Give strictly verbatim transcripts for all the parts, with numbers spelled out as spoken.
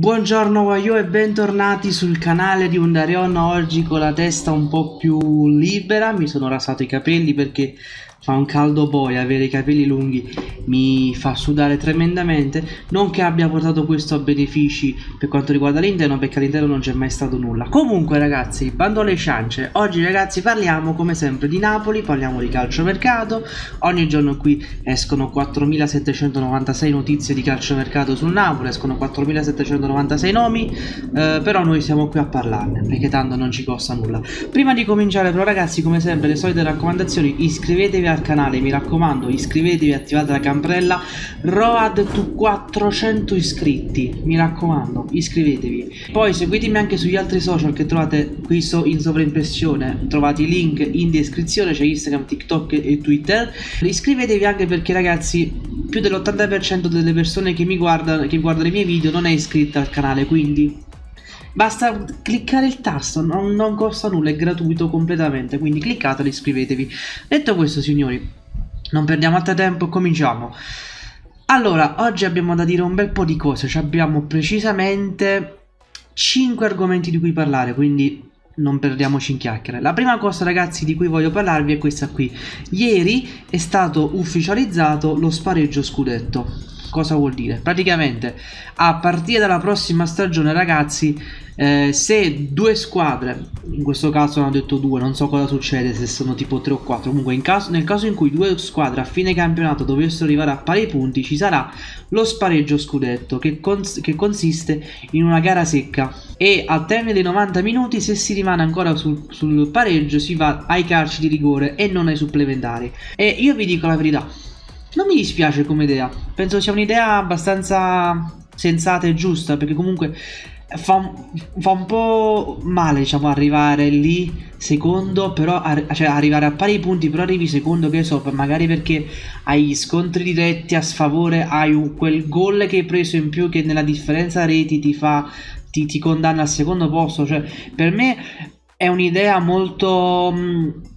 Buongiorno Wayo e bentornati sul canale di Undarion. Oggi con la testa un po' più libera, mi sono rasato i capelli perché fa un caldo boia, avere i capelli lunghi mi fa sudare tremendamente. Non che abbia portato questo a benefici per quanto riguarda l'interno, perché all'interno non c'è mai stato nulla. Comunque ragazzi, bando alle ciance, oggi ragazzi parliamo come sempre di Napoli, parliamo di calciomercato. Ogni giorno qui escono quattromilasettecentonovantasei notizie di calciomercato sul Napoli, escono quattromilasettecentonovantasei nomi, eh, però noi siamo qui a parlarne perché tanto non ci costa nulla. Prima di cominciare però ragazzi, come sempre le solite raccomandazioni: iscrivetevi al canale, mi raccomando, iscrivetevi, attivate la campanella. Road to quattrocento iscritti, mi raccomando, iscrivetevi. Poi seguitemi anche sugli altri social che trovate qui so in sovraimpressione, trovate i link in descrizione, c'è cioè Instagram, TikTok e Twitter. Iscrivetevi anche perché ragazzi più dell'ottanta per cento delle persone che mi guardano, che guardano i miei video, non è iscritta al canale, quindi basta cliccare il tasto, non, non costa nulla, è gratuito completamente, quindi cliccate e iscrivetevi. Detto questo signori, non perdiamo altro tempo, cominciamo. Allora, oggi abbiamo da dire un bel po' di cose, cioè abbiamo precisamente cinque argomenti di cui parlare, quindi non perdiamoci in chiacchiere. La prima cosa ragazzi di cui voglio parlarvi è questa qui. Ieri è stato ufficializzato lo spareggio scudetto. Cosa vuol dire? Praticamente a partire dalla prossima stagione ragazzi, eh, se due squadre, in questo caso hanno detto due, non so cosa succede se sono tipo tre o quattro, comunque in caso, nel caso in cui due squadre a fine campionato dovessero arrivare a pari punti, ci sarà lo spareggio scudetto che, cons che consiste in una gara secca e al termine dei novanta minuti, se si rimane ancora sul, sul pareggio, si va ai calci di rigore e non ai supplementari. E io vi dico la verità, non mi dispiace come idea, penso sia un'idea abbastanza sensata e giusta, perché comunque fa, fa un po' male diciamo arrivare lì secondo, però ar cioè arrivare a pari punti però arrivi secondo, che so, magari perché hai scontri diretti a sfavore, hai un, quel gol che hai preso in più che nella differenza reti ti fa, ti, ti condanna al secondo posto. Cioè per me è un'idea molto... Mh,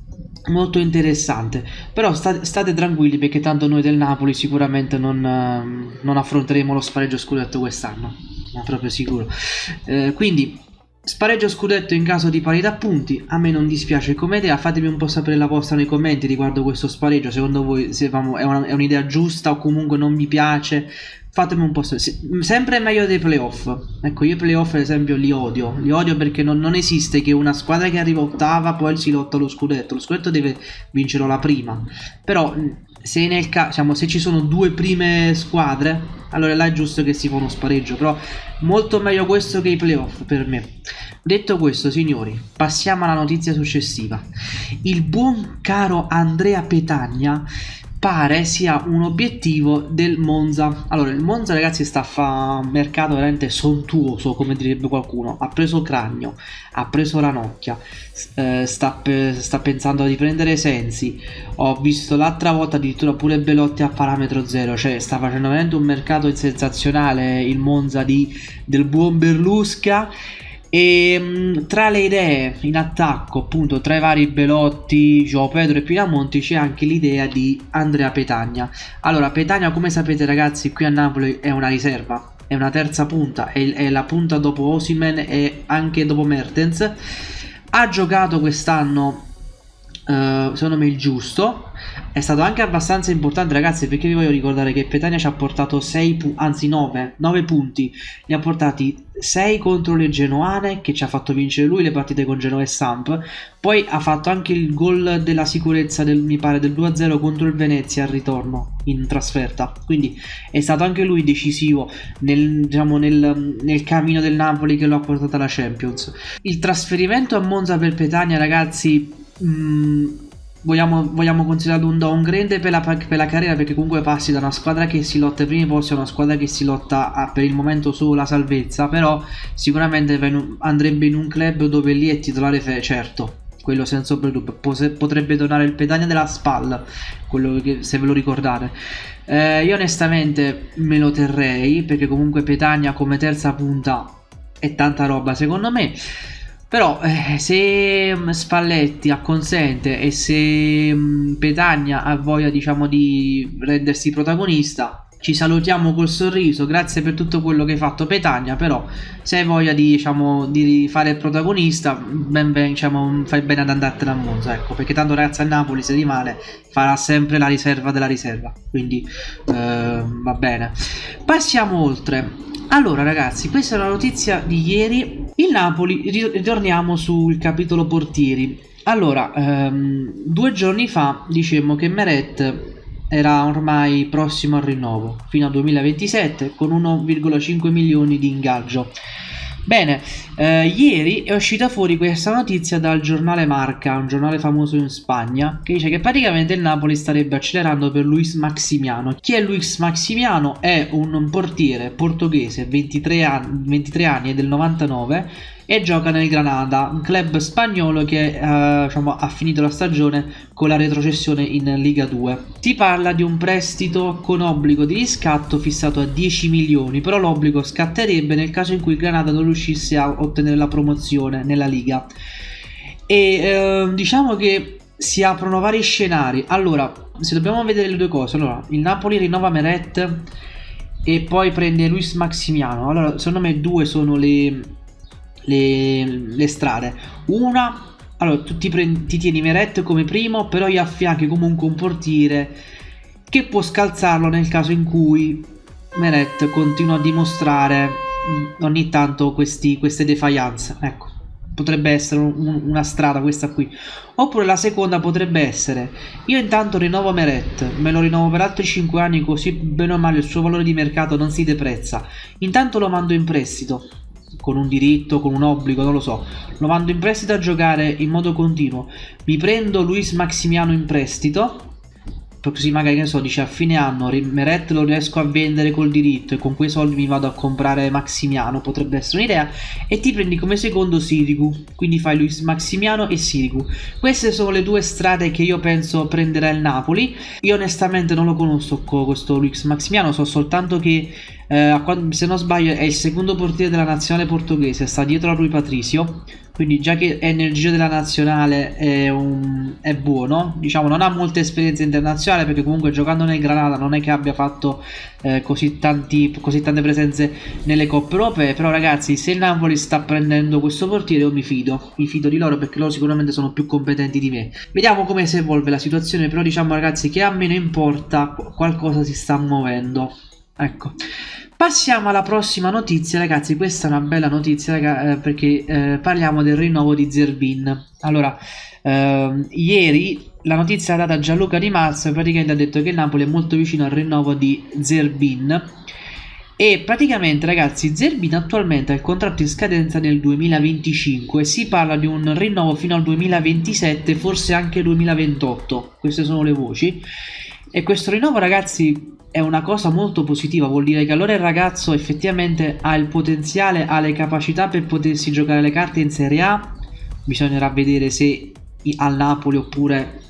molto interessante, però state, state tranquilli perché tanto noi del Napoli sicuramente non, eh, non affronteremo lo spareggio scudetto quest'anno, ma proprio sicuro. Eh, quindi spareggio scudetto in caso di parità punti, a me non dispiace come idea. Fatemi un po' sapere la vostra nei commenti riguardo questo spareggio, secondo voi se famo, è un'idea giusta o comunque non mi piace. Fatemi un po' sapere, se, sempre meglio dei playoff. Ecco, io i playoff ad esempio li odio, li odio perché non, non esiste che una squadra che arriva ottava poi si lotta allo scudetto, lo scudetto deve vincerlo la prima. Però se, nel diciamo, se ci sono due prime squadre, allora là è giusto che si fa uno spareggio, però molto meglio questo che i playoff per me. Detto questo signori, passiamo alla notizia successiva. Il buon caro Andrea Petagna pare sia un obiettivo del Monza. Allora il Monza ragazzi sta a fare un mercato veramente sontuoso, come direbbe qualcuno. Ha preso Cragno, ha preso Ranocchia, eh, sta, pe sta pensando di prendere Sensi, ho visto l'altra volta addirittura pure Belotti a parametro zero. Cioè sta facendo veramente un mercato sensazionale il Monza di, del buon Berlusca. E tra le idee in attacco, appunto, tra i vari Belotti, Gio Pedro e Pinamonti, c'è anche l'idea di Andrea Petagna. Allora Petagna, come sapete ragazzi, qui a Napoli è una riserva, è una terza punta, è, è la punta dopo Osimhen e anche dopo Mertens. Ha giocato quest'anno eh, secondo me il giusto, è stato anche abbastanza importante ragazzi, perché vi voglio ricordare che Petagna ci ha portato sei anzi nove, nove punti, ne ha portati sei contro le genoane, che ci ha fatto vincere lui le partite con Genova e Samp. Poi ha fatto anche il gol della sicurezza del, mi pare del due a zero contro il Venezia al ritorno in trasferta, quindi è stato anche lui decisivo nel, diciamo, nel, nel cammino del Napoli che lo ha portato alla Champions. Il trasferimento a Monza per Petagna ragazzi mh, Vogliamo, vogliamo considerarlo un downgrade per la, per la carriera, perché comunque passi da una squadra che si lotta ai primi posti a una squadra che si lotta a, per il momento solo la salvezza. Però sicuramente andrebbe in un club dove lì è titolare certo, quello senza dubbio. Potrebbe tornare il Petagna della Spal, quello che, se ve lo ricordate. Eh, io onestamente me lo terrei, perché comunque Petagna come terza punta è tanta roba secondo me. Però eh, se Spalletti acconsente e se mh, Petagna ha voglia diciamo di rendersi protagonista, ci salutiamo col sorriso, grazie per tutto quello che hai fatto Petagna, però se hai voglia di, diciamo, di fare il protagonista, ben ben, diciamo, fai bene ad andartene a Monza, ecco, perché tanto ragazzi a Napoli se rimane farà sempre la riserva della riserva, quindi eh, va bene. Passiamo oltre. Allora ragazzi, questa è la notizia di ieri, il Napoli, ritorniamo sul capitolo portieri. Allora, ehm, due giorni fa dicemmo che Meret era ormai prossimo al rinnovo fino al duemilaventisette con uno virgola cinque milioni di ingaggio. Bene, eh, ieri è uscita fuori questa notizia dal giornale Marca, un giornale famoso in Spagna, che dice che praticamente il Napoli starebbe accelerando per Luis Maximiano. Chi è Luis Maximiano? È un portiere portoghese, ventitré anni, ventitré anni, è del novantanove e gioca nel Granada, un club spagnolo che eh, diciamo, ha finito la stagione con la retrocessione in Liga due. Si parla di un prestito con obbligo di riscatto fissato a dieci milioni, però l'obbligo scatterebbe nel caso in cui il Granada non riuscisse a ottenere la promozione nella Liga. E eh, diciamo che si aprono vari scenari. Allora, se dobbiamo vedere le due cose, allora il Napoli rinnova Meret e poi prende Luis Maximiano. Allora, secondo me due sono le... Le, le strade. Una, allora tu ti, prendi, ti tieni Meret come primo, però gli affianchi comunque un portiere che può scalzarlo nel caso in cui Meret continua a dimostrare ogni tanto questi, queste defiance, ecco, potrebbe essere un, una strada questa qui. Oppure la seconda potrebbe essere: io intanto rinnovo Meret, me lo rinnovo per altri cinque anni, così bene o male il suo valore di mercato non si deprezza, intanto lo mando in prestito con un diritto, con un obbligo, non lo so, lo mando in prestito a giocare in modo continuo, mi prendo Luis Maximiano in prestito, così magari, che ne so, dice a fine anno Meret lo riesco a vendere col diritto e con quei soldi mi vado a comprare Maximiano, potrebbe essere un'idea, e ti prendi come secondo Sirigu, quindi fai Luis Maximiano e Sirigu. Queste sono le due strade che io penso prenderà il Napoli. Io onestamente non lo conosco questo Luis Maximiano, so soltanto che Uh, se non sbaglio è il secondo portiere della nazionale portoghese, sta dietro a Rui Patricio, quindi già che è nel giro della nazionale è, un, è buono, diciamo. Non ha molta esperienza internazionale perché comunque giocando nel Granada non è che abbia fatto eh, così, tanti, così tante presenze nelle coppe europee, però ragazzi, se il Napoli sta prendendo questo portiere io mi fido, mi fido di loro perché loro sicuramente sono più competenti di me. Vediamo come si evolve la situazione, però diciamo ragazzi che a me non importa, qualcosa si sta muovendo, ecco. Passiamo alla prossima notizia ragazzi, questa è una bella notizia ragazzi, perché eh, parliamo del rinnovo di Zerbin. Allora, ehm, ieri la notizia data a Gianluca Di Marzio praticamente ha detto che il Napoli è molto vicino al rinnovo di Zerbin e praticamente ragazzi Zerbin attualmente ha il contratto in scadenza nel duemilaventicinque, si parla di un rinnovo fino al duemilaventisette, forse anche duemilaventotto, queste sono le voci. E questo rinnovo ragazzi è una cosa molto positiva, vuol dire che allora il ragazzo effettivamente ha il potenziale, ha le capacità per potersi giocare le carte in Serie A. Bisognerà vedere se al Napoli oppure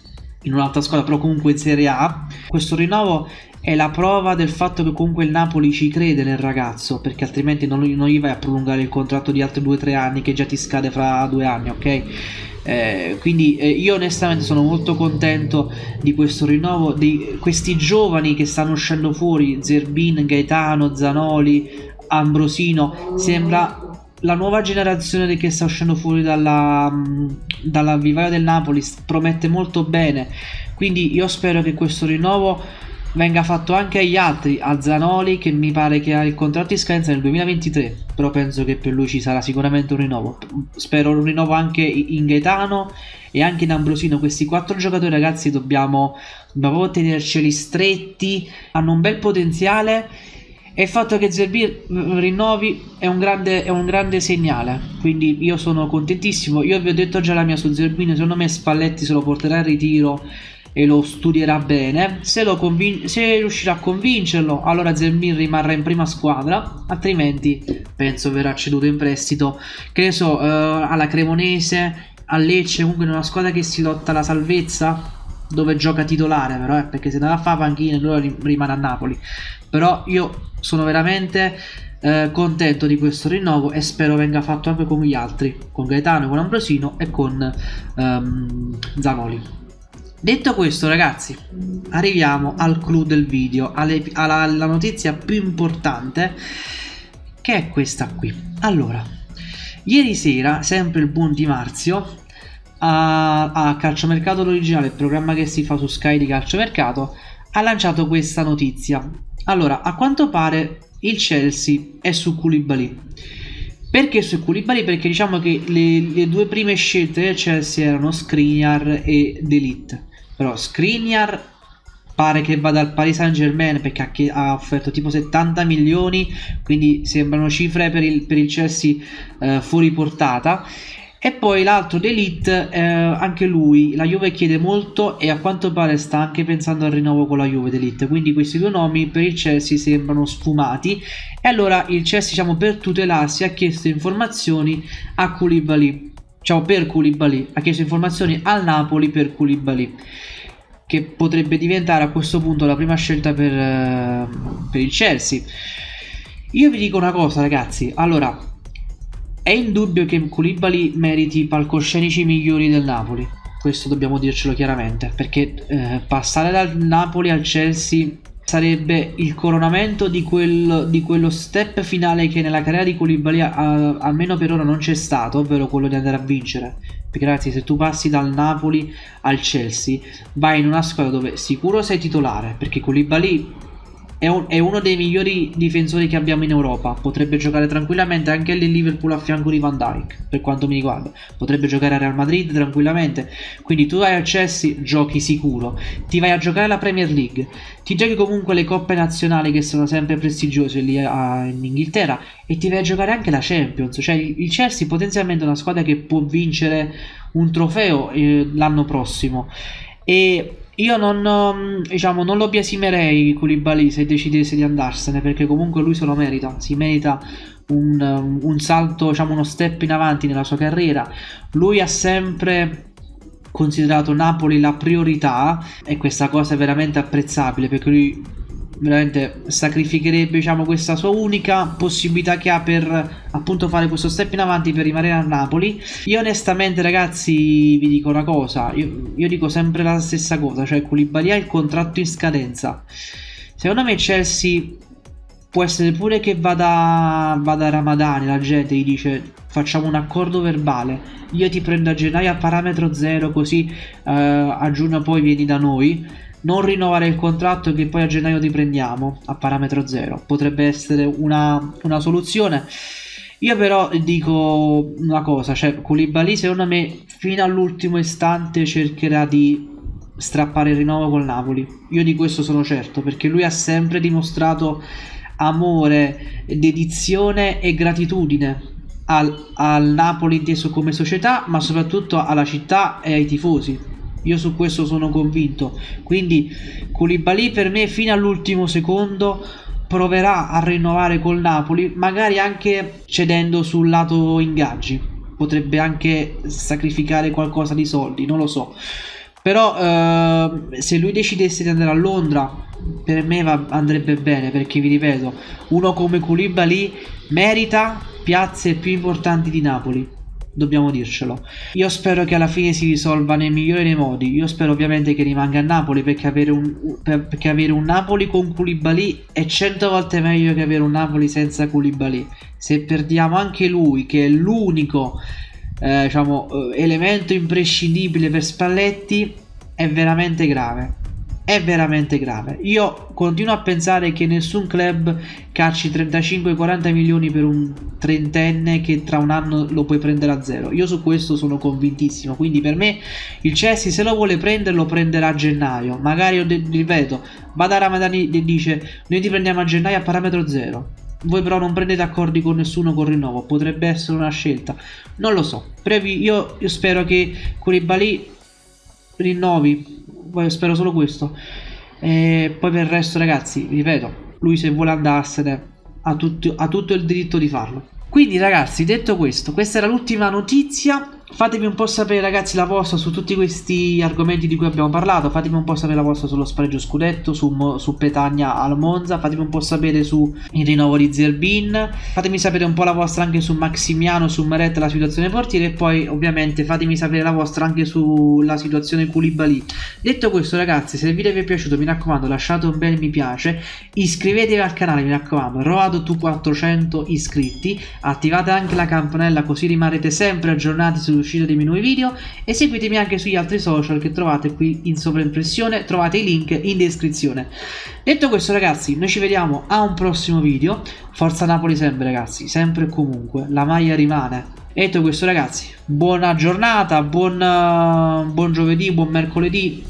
in un'altra squadra, però comunque in Serie A. Questo rinnovo è la prova del fatto che comunque il Napoli ci crede nel ragazzo, perché altrimenti non, non gli vai a prolungare il contratto di altri due o tre anni che già ti scade fra due anni, ok? Eh, quindi eh, io onestamente sono molto contento di questo rinnovo, di questi giovani che stanno uscendo fuori, Zerbin, Gaetano, Zanoli, Ambrosino, sembra la nuova generazione che sta uscendo fuori dalla, dalla vivaia del Napoli, promette molto bene, quindi io spero che questo rinnovo venga fatto anche agli altri, a Zanoli che mi pare che ha il contratto in scadenza nel duemilaventitré, però penso che per lui ci sarà sicuramente un rinnovo, spero un rinnovo anche in Gaetano e anche in Ambrosino. Questi quattro giocatori ragazzi dobbiamo, dobbiamo tenerceli stretti, hanno un bel potenziale e il fatto che Zerbin rinnovi è un, grande, è un grande segnale, quindi io sono contentissimo. Io vi ho detto già la mia su Zerbin, secondo me Spalletti se lo porterà in ritiro e lo studierà bene, se, lo se riuscirà a convincerlo allora Zerbin rimarrà in prima squadra, altrimenti penso verrà ceduto in prestito, che ne so, eh, alla Cremonese, a Lecce, comunque in una squadra che si lotta alla salvezza, dove gioca titolare però, eh, perché se non la fa panchina allora rimane a Napoli. Però io sono veramente eh, contento di questo rinnovo e spero venga fatto anche con gli altri, con Gaetano, con Ambrosino e con ehm, Zanoli. Detto questo, ragazzi, arriviamo al clou del video, alle, alla, alla notizia più importante, che è questa qui. Allora, ieri sera, sempre il buon Di Marzio, a, a Calciomercato l'originale, il programma che si fa su Sky di Calciomercato, ha lanciato questa notizia. Allora, a quanto pare il Chelsea è su Koulibaly. Perché su Koulibaly? Perché diciamo che le, le due prime scelte del Chelsea erano Skriniar e De Ligt. Però Skriniar pare che vada al Paris Saint Germain, perché ha offerto tipo settanta milioni, quindi sembrano cifre per il, per il Chelsea eh, fuori portata. E poi l'altro De Ligt, eh, anche lui, la Juve chiede molto e a quanto pare sta anche pensando al rinnovo con la Juve De Ligt. Quindi questi due nomi per il Chelsea sembrano sfumati. E allora il Chelsea, diciamo, per tutelarsi ha chiesto informazioni a Koulibaly. Ciao per Koulibaly, ha chiesto informazioni al Napoli per Koulibaly, che potrebbe diventare a questo punto la prima scelta per, eh, per il Chelsea. Io vi dico una cosa, ragazzi, allora è indubbio che Koulibaly meriti palcoscenici migliori del Napoli, questo dobbiamo dircelo chiaramente, perché eh, passare dal Napoli al Chelsea sarebbe il coronamento di, quel, di quello step finale che nella carriera di Koulibaly ha, almeno per ora non c'è stato, ovvero quello di andare a vincere. Perché ragazzi, se tu passi dal Napoli al Chelsea vai in una squadra dove sicuro sei titolare, perché Koulibaly è, un, è uno dei migliori difensori che abbiamo in Europa, potrebbe giocare tranquillamente anche al Liverpool a fianco di Van Dijk, per quanto mi riguarda, potrebbe giocare a Real Madrid tranquillamente. Quindi tu vai al Chelsea, giochi sicuro, ti vai a giocare la Premier League, ti giochi comunque le coppe nazionali che sono sempre prestigiose lì a, in Inghilterra, e ti vai a giocare anche la Champions. Cioè il Chelsea potenzialmente è una squadra che può vincere un trofeo eh, l'anno prossimo. E io non, diciamo, non lo biasimerei Koulibaly se decidesse di andarsene, perché comunque lui se lo merita, si merita un, un salto, diciamo uno step in avanti nella sua carriera. Lui ha sempre considerato Napoli la priorità e questa cosa è veramente apprezzabile, perché lui veramente sacrificherebbe, diciamo, questa sua unica possibilità che ha per appunto fare questo step in avanti, per rimanere a Napoli. Io onestamente, ragazzi, vi dico una cosa, io, io dico sempre la stessa cosa, cioè Koulibaly ha il contratto in scadenza. Secondo me Chelsea può essere pure che vada, vada a Ramadani, la gente gli dice facciamo un accordo verbale, io ti prendo a gennaio a parametro zero, così eh, a giugno poi vieni da noi. Non rinnovare il contratto che poi a gennaio ti prendiamo a parametro zero. Potrebbe essere una, una soluzione. Io però dico una cosa, cioè Koulibaly secondo me fino all'ultimo istante cercherà di strappare il rinnovo col Napoli. Io di questo sono certo, perché lui ha sempre dimostrato amore, dedizione e gratitudine al, al Napoli inteso come società, ma soprattutto alla città e ai tifosi. Io su questo sono convinto. Quindi Koulibaly per me fino all'ultimo secondo proverà a rinnovare col Napoli, magari anche cedendo sul lato ingaggi, potrebbe anche sacrificare qualcosa di soldi, non lo so. Però eh, se lui decidesse di andare a Londra per me va, andrebbe bene, perché vi ripeto, uno come Koulibaly merita piazze più importanti di Napoli, dobbiamo dircelo. Io spero che alla fine si risolva nel migliore dei modi. Io spero ovviamente che rimanga a Napoli, perché avere un, perché avere un Napoli con Koulibaly è cento volte meglio che avere un Napoli senza Koulibaly. Se perdiamo anche lui, che è l'unico eh, diciamo, elemento imprescindibile per Spalletti, è veramente grave. È veramente grave. Io continuo a pensare che nessun club cacci trentacinque quaranta milioni per un trentenne che tra un anno lo puoi prendere a zero. Io su questo sono convintissimo. Quindi per me il Chelsea, se lo vuole prendere, lo prenderà a gennaio. Magari, io ripeto, vada a Ramadani e dice noi ti prendiamo a gennaio a parametro zero, voi però non prendete accordi con nessuno col rinnovo. Potrebbe essere una scelta, non lo so. Io, io spero che Koulibaly rinnovi, spero solo questo. E poi per il resto, ragazzi, ripeto, lui se vuole andarsene ha tutto, ha tutto il diritto di farlo. Quindi ragazzi, detto questo, questa era l'ultima notizia. Fatemi un po' sapere, ragazzi, la vostra su tutti questi argomenti di cui abbiamo parlato. Fatemi un po' sapere la vostra sullo spareggio scudetto, su, Mo, su Petagna al Monza. Fatemi un po' sapere su il rinnovo di Zerbin. Fatemi sapere un po' la vostra anche su Maximiano, su Meret, la situazione portiere. E poi ovviamente fatemi sapere la vostra anche sulla situazione Koulibaly. Detto questo, ragazzi, se il video vi è piaciuto, mi raccomando, lasciate un bel mi piace, iscrivetevi al canale, mi raccomando, road to quattrocento iscritti, attivate anche la campanella così rimarrete sempre aggiornati su uscita dei miei nuovi video, e seguitemi anche sugli altri social che trovate qui in sovraimpressione, trovate i link in descrizione. Detto questo, ragazzi, noi ci vediamo a un prossimo video. Forza Napoli sempre, ragazzi, sempre e comunque, la maglia rimane. Detto questo, ragazzi, buona giornata, buon, buon giovedì, buon mercoledì,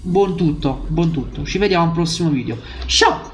buon tutto, buon tutto. Ci vediamo a un prossimo video. Ciao!